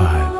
Pond5.